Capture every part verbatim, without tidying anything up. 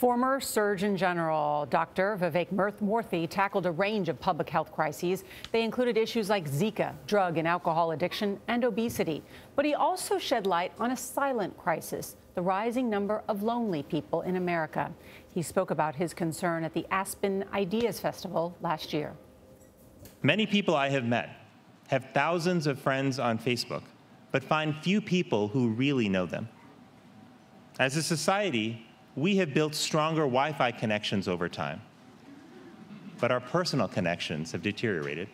Former Surgeon General Doctor Vivek Murthy tackled a range of public health crises. They included issues like Zika, drug and alcohol addiction, and obesity. But he also shed light on a silent crisis, the rising number of lonely people in America. He spoke about his concern at the Aspen Ideas Festival last year. Many people I have met have thousands of friends on Facebook, but find few people who really know them. As a society, we have built stronger Wi-Fi connections over time, but our personal connections have deteriorated.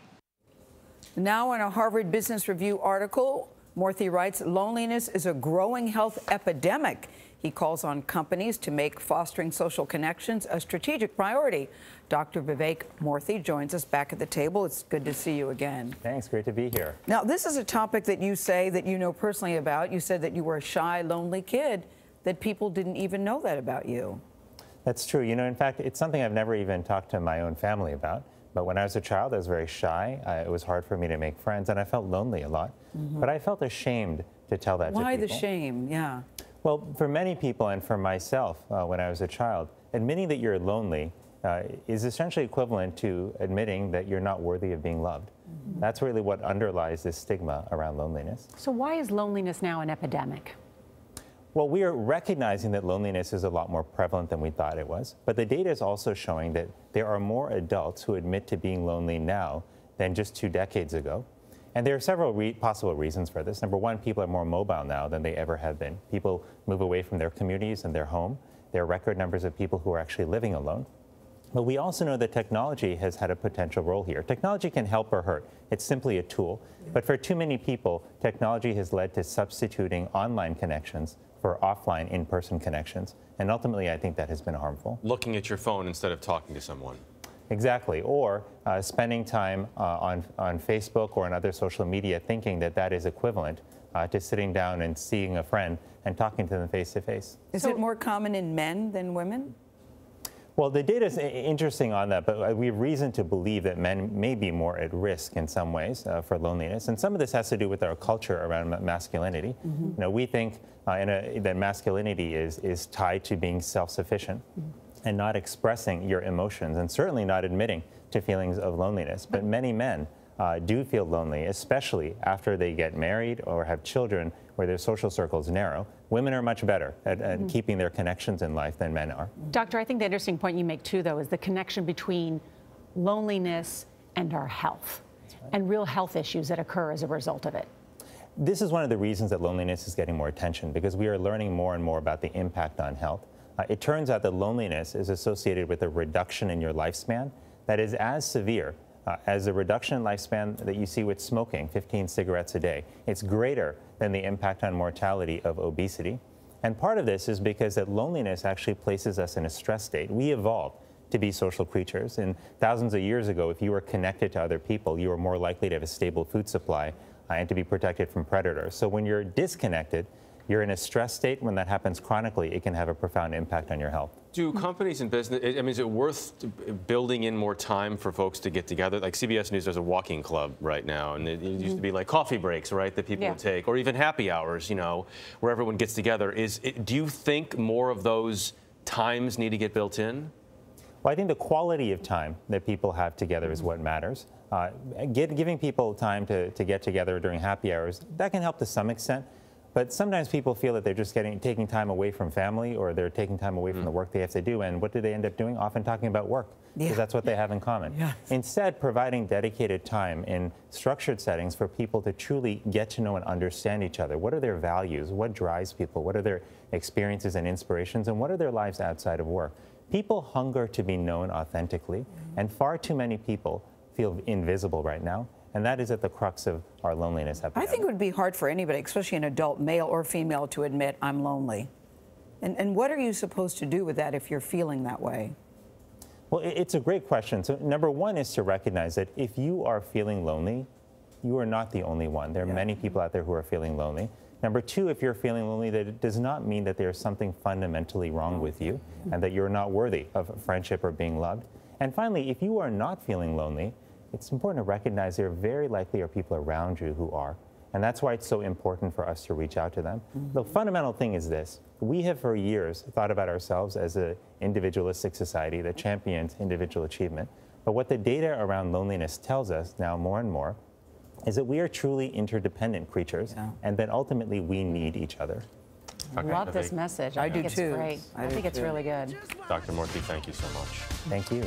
Now, in a Harvard Business Review article, Murthy writes, loneliness is a growing health epidemic. He calls on companies to make fostering social connections a strategic priority. Doctor Vivek Murthy joins us back at the table. It's good to see you again. Thanks. Great to be here. Now, this is a topic that you say that you know personally about. You said that you were a shy, lonely kid, that people didn't even know that about you. That's true. You know, in fact, it's something I've never even talked to my own family about. But when I was a child, I was very shy. Uh, it was hard for me to make friends, and I felt lonely a lot. Mm-hmm. But I felt ashamed to tell that to people. Why the shame? Yeah. Well, for many people and for myself, uh, when I was a child, admitting that you're lonely uh, is essentially equivalent to admitting that you're not worthy of being loved. Mm-hmm. That's really what underlies this stigma around loneliness. So why is loneliness now an epidemic? Well, we are recognizing that loneliness is a lot more prevalent than we thought it was, but the data is also showing that there are more adults who admit to being lonely now than just two decades ago. And there are several re possible reasons for this. Number one, people are more mobile now than they ever have been. People move away from their communities and their home. There are record numbers of people who are actually living alone. But we also know that technology has had a potential role here. Technology can help or hurt. It's simply a tool. But for too many people, technology has led to substituting online connections for offline, in-person connections. And ultimately, I think that has been harmful. Looking at your phone instead of talking to someone. Exactly. Or uh, spending time uh, on, on Facebook or on other social media thinking that that is equivalent uh, to sitting down and seeing a friend and talking to them face-to-face. Is it more common in men than women? Well, the data is interesting on that, but we have reason to believe that men may be more at risk in some ways uh, for loneliness. And some of this has to do with our culture around masculinity. Mm-hmm. You know, we think uh, in a, that masculinity is, is tied to being self-sufficient mm-hmm. and not expressing your emotions, and certainly not admitting to feelings of loneliness. But many men uh, do feel lonely, especially after they get married or have children where their social circles narrow. Women are much better at, at mm-hmm. keeping their connections in life than men are. Doctor, I think the interesting point you make, too, though, is the connection between loneliness and our health, right, and real health issues that occur as a result of it. This is one of the reasons that loneliness is getting more attention, because we are learning more and more about the impact on health. Uh, it turns out that loneliness is associated with a reduction in your lifespan that is as severe Uh, as the reduction in lifespan that you see with smoking, fifteen cigarettes a day. It's greater than the impact on mortality of obesity. And part of this is because that loneliness actually places us in a stress state. We evolved to be social creatures. And thousands of years ago, if you were connected to other people, you were more likely to have a stable food supply uh, and to be protected from predators. So when you're disconnected, you're in a stress state. When that happens chronically, it can have a profound impact on your health. Do companies and business, I mean, is it worth building in more time for folks to get together? Like C B S News, there's a walking club right now, and it used to be like coffee breaks, right, that people yeah. would take, or even happy hours, you know, where everyone gets together. Is it, do you think more of those times need to get built in? Well, I think the quality of time that people have together is what matters. Uh, give, giving people time to, to get together during happy hours, that can help to some extent. But sometimes people feel that they're just getting taking time away from family, or they're taking time away from the work they have to do. And what do they end up doing? Often talking about work, because yeah. that's what they have in common. Yeah. Instead, providing dedicated time in structured settings for people to truly get to know and understand each other. What are their values? What drives people? What are their experiences and inspirations? And what are their lives outside of work? People hunger to be known authentically, mm-hmm. and far too many people feel invisible right now. And that is at the crux of our loneliness epidemic. I think it would be hard for anybody, especially an adult, male or female, to admit, I'm lonely. And, and what are you supposed to do with that if you're feeling that way? Well, it's a great question. So number one is to recognize that if you are feeling lonely, you are not the only one. There are yeah. many people out there who are feeling lonely. Number two, if you're feeling lonely, that it does not mean that there's something fundamentally wrong with you and that you're not worthy of friendship or being loved. And finally, if you are not feeling lonely, it's important to recognize there very likely are people around you who are. And that's why it's so important for us to reach out to them. Mm-hmm. The fundamental thing is this. We have for years thought about ourselves as an individualistic society that champions individual achievement. But what the data around loneliness tells us now more and more is that we are truly interdependent creatures, yeah. and that ultimately we need each other. I love this message. I, I do, too. It's great. I, I think it's too. really good. Doctor Murthy, thank you so much. Thank you.